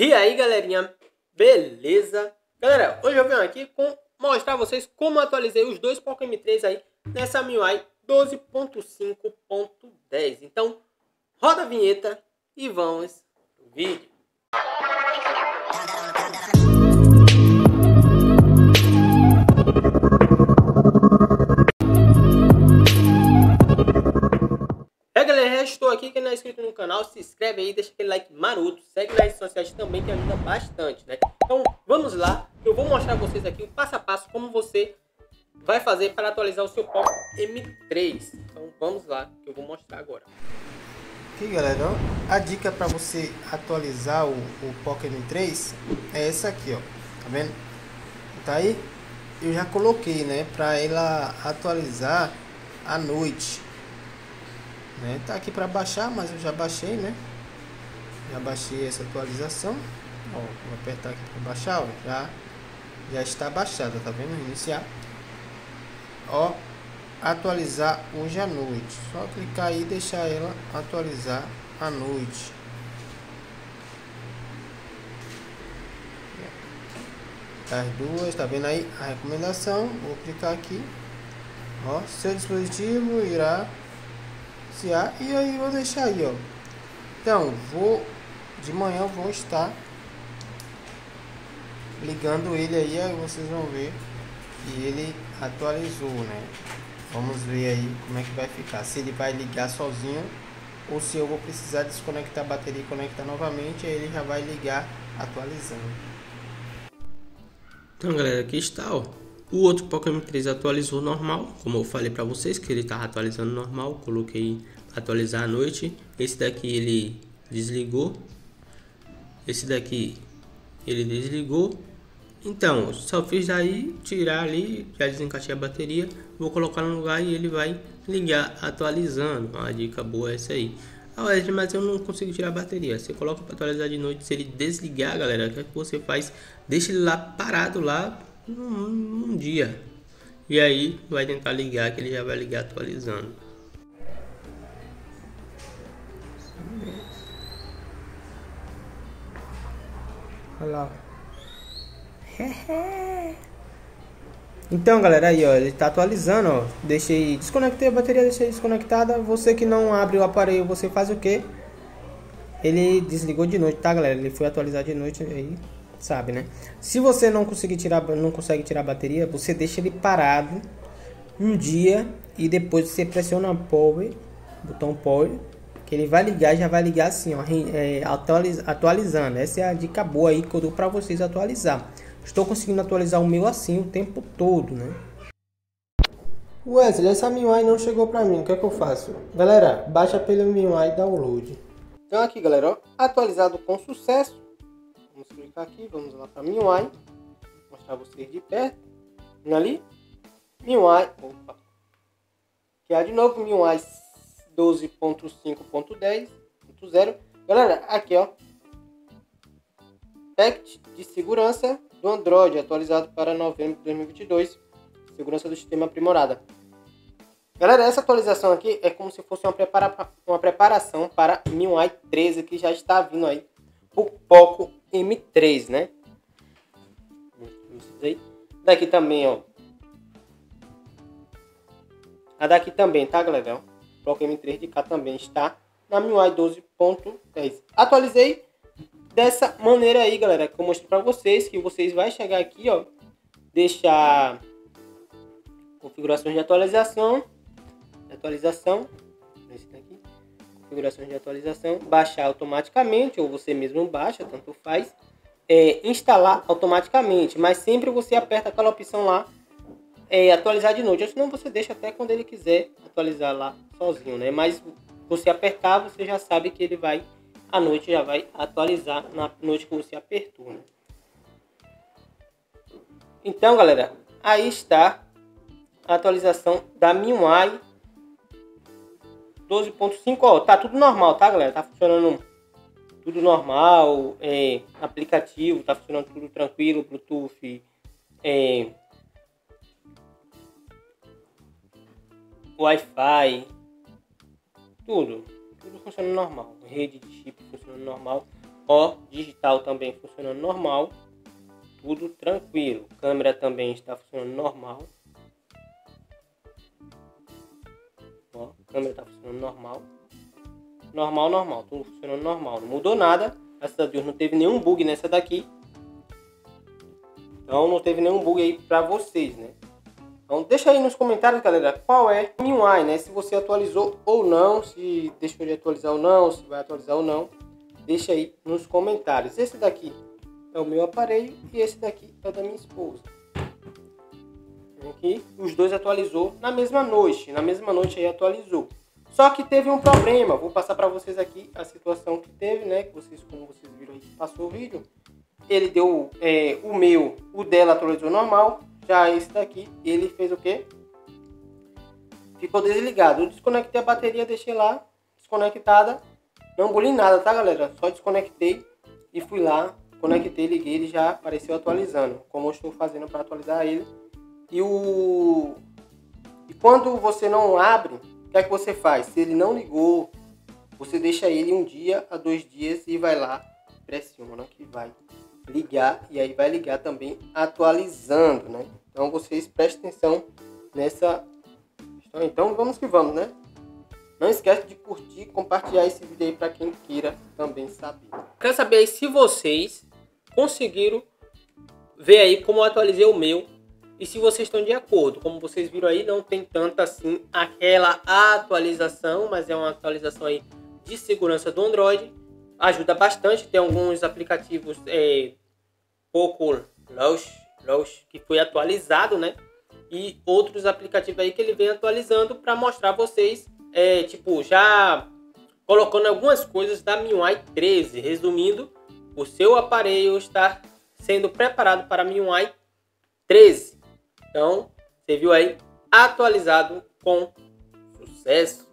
E aí galerinha, beleza? Galera, hoje eu venho aqui mostrar a vocês como atualizei os dois Poco M3 aí nessa MIUI 12.5.10. Então, roda a vinheta e vamos pro vídeo. Estou aqui, quem não é inscrito no canal, se inscreve aí, deixa aquele like maroto, segue nas redes sociais também que ajuda bastante, né? Então vamos lá, eu vou mostrar a vocês aqui o passo a passo como você vai fazer para atualizar o seu Poco M3. Então vamos lá, que eu vou mostrar agora. Aqui galera, ó, a dica para você atualizar o Poco M3 é essa aqui, ó, tá vendo? Tá aí? Eu já coloquei, né, para ela atualizar à noite. Né? Tá aqui para baixar, mas eu já baixei, né? Já baixei essa atualização. Ó, vou apertar aqui para baixar, ó, já está baixada, tá vendo? Iniciar. Ó, atualizar hoje à noite. Só clicar aí e deixar ela atualizar à noite. As duas, tá vendo aí a recomendação? Vou clicar aqui. Ó, seu dispositivo irá. E aí vou deixar aí, ó. Então de manhã eu vou estar ligando ele aí, aí vocês vão ver que ele atualizou, né? Vamos ver aí como é que vai ficar, se ele vai ligar sozinho ou se eu vou precisar desconectar a bateria e conectar novamente. Aí ele já vai ligar atualizando. Então galera, aqui está, ó. O outro Poco M3 atualizou normal, como eu falei para vocês que ele estava atualizando normal, coloquei atualizar à noite. Esse daqui ele desligou, esse daqui ele desligou. Então só fiz daí tirar ali, já desencaixei a bateria, vou colocar no lugar e ele vai ligar atualizando. Uma dica boa é essa aí. Mas eu não consigo tirar a bateria. Você coloca para atualizar de noite, se ele desligar, galera, o que você faz? Deixa ele lá parado lá um dia, e aí vai tentar ligar, que ele já vai ligar atualizando. Olha lá. Então galera, aí ó, ele tá atualizando, ó. Desconectei a bateria, deixei desconectada. Você que não abre o aparelho, você faz o que? Ele desligou de noite, tá galera? Ele foi atualizar de noite aí. Sabe, né? Se você não consegue tirar a bateria, você deixa ele parado um dia e depois você pressiona o power, botão power, que ele vai ligar, já vai ligar assim, ó, atualizando. Essa é a dica boa aí que eu dou para vocês atualizar. Estou conseguindo atualizar o meu assim o tempo todo, né? Wesley, essa MIUI não chegou para mim, o que é que eu faço? Galera, baixa pelo MIUI download. Então aqui, galera, ó, atualizado com sucesso. Vamos clicar aqui, vamos lá para MIUI, mostrar vocês de perto. E ali, MIUI, opa, que é de novo MIUI 12.5.10.0. Galera, aqui ó, Pact de segurança do Android, atualizado para novembro de 2022, segurança do sistema aprimorada. Galera, essa atualização aqui é como se fosse uma preparação para MIUI 13, que já está vindo aí, o Poco M3, né? Daqui também, ó. A daqui também, tá, galera? O Poco M3 de cá também está na MIUI 12.10. Atualizei dessa maneira aí, galera, que eu mostrei para vocês, que vocês vai chegar aqui, ó, deixar configurações de atualização, esse daqui. Configurações de atualização, baixar automaticamente, ou você mesmo baixa, tanto faz, instalar automaticamente, mas sempre você aperta aquela opção lá, atualizar de noite, ou senão você deixa até quando ele quiser atualizar lá sozinho, né? Mas você apertar, você já sabe que ele vai, à noite já vai atualizar, na noite que você apertou, né? Então galera, aí está a atualização da MIUI 12.5, ó, tá tudo normal, tá galera? Tá funcionando tudo normal, aplicativo, tá funcionando tudo tranquilo, Bluetooth, Wi-Fi, tudo funcionando normal, rede de chip funcionando normal. O digital também funcionando normal, tudo tranquilo. Câmera também está funcionando normal. Ó, câmera está funcionando normal. Normal, tudo funcionando normal. Não mudou nada, graças a Deus, não teve nenhum bug nessa daqui. Então não teve nenhum bug aí pra vocês, né? Então deixa aí nos comentários, galera, qual é o MIUI, né? Se você atualizou ou não, se deixou de atualizar ou não, se vai atualizar ou não. Deixa aí nos comentários. Esse daqui é o meu aparelho e esse daqui é da minha esposa. Aqui, os dois atualizou na mesma noite aí atualizou. Só que teve um problema, vou passar para vocês aqui a situação que teve, né? Que vocês, como vocês viram aí, passou o vídeo. Ele deu o meu, o dela atualizou normal, já esse daqui, ele fez o quê? Ficou desligado. Eu desconectei a bateria, deixei lá, desconectada, não engoli nada, tá, galera? Só desconectei e fui lá, conectei, liguei, ele já apareceu atualizando, como eu estou fazendo para atualizar ele. E quando você não abre, o que é que você faz? Se ele não ligou, você deixa ele um dia a 2 dias e vai lá, pressiona que vai ligar, e aí vai ligar também atualizando, né? Então vocês prestem atenção nessa questão. Então vamos que vamos, né? Não esquece de curtir, compartilhar esse vídeo aí para quem queira também saber. Quero saber aí se vocês conseguiram ver aí como eu atualizei o meu e se vocês estão de acordo. Como vocês viram aí, não tem tanta assim aquela atualização, mas é uma atualização aí de segurança do Android. Ajuda bastante, tem alguns aplicativos Poco Launcher que foi atualizado, né? E outros aplicativos aí que ele vem atualizando para mostrar a vocês, tipo, já colocando algumas coisas da MIUI 13. Resumindo, o seu aparelho está sendo preparado para MIUI 13. Então, você viu aí, atualizado com sucesso.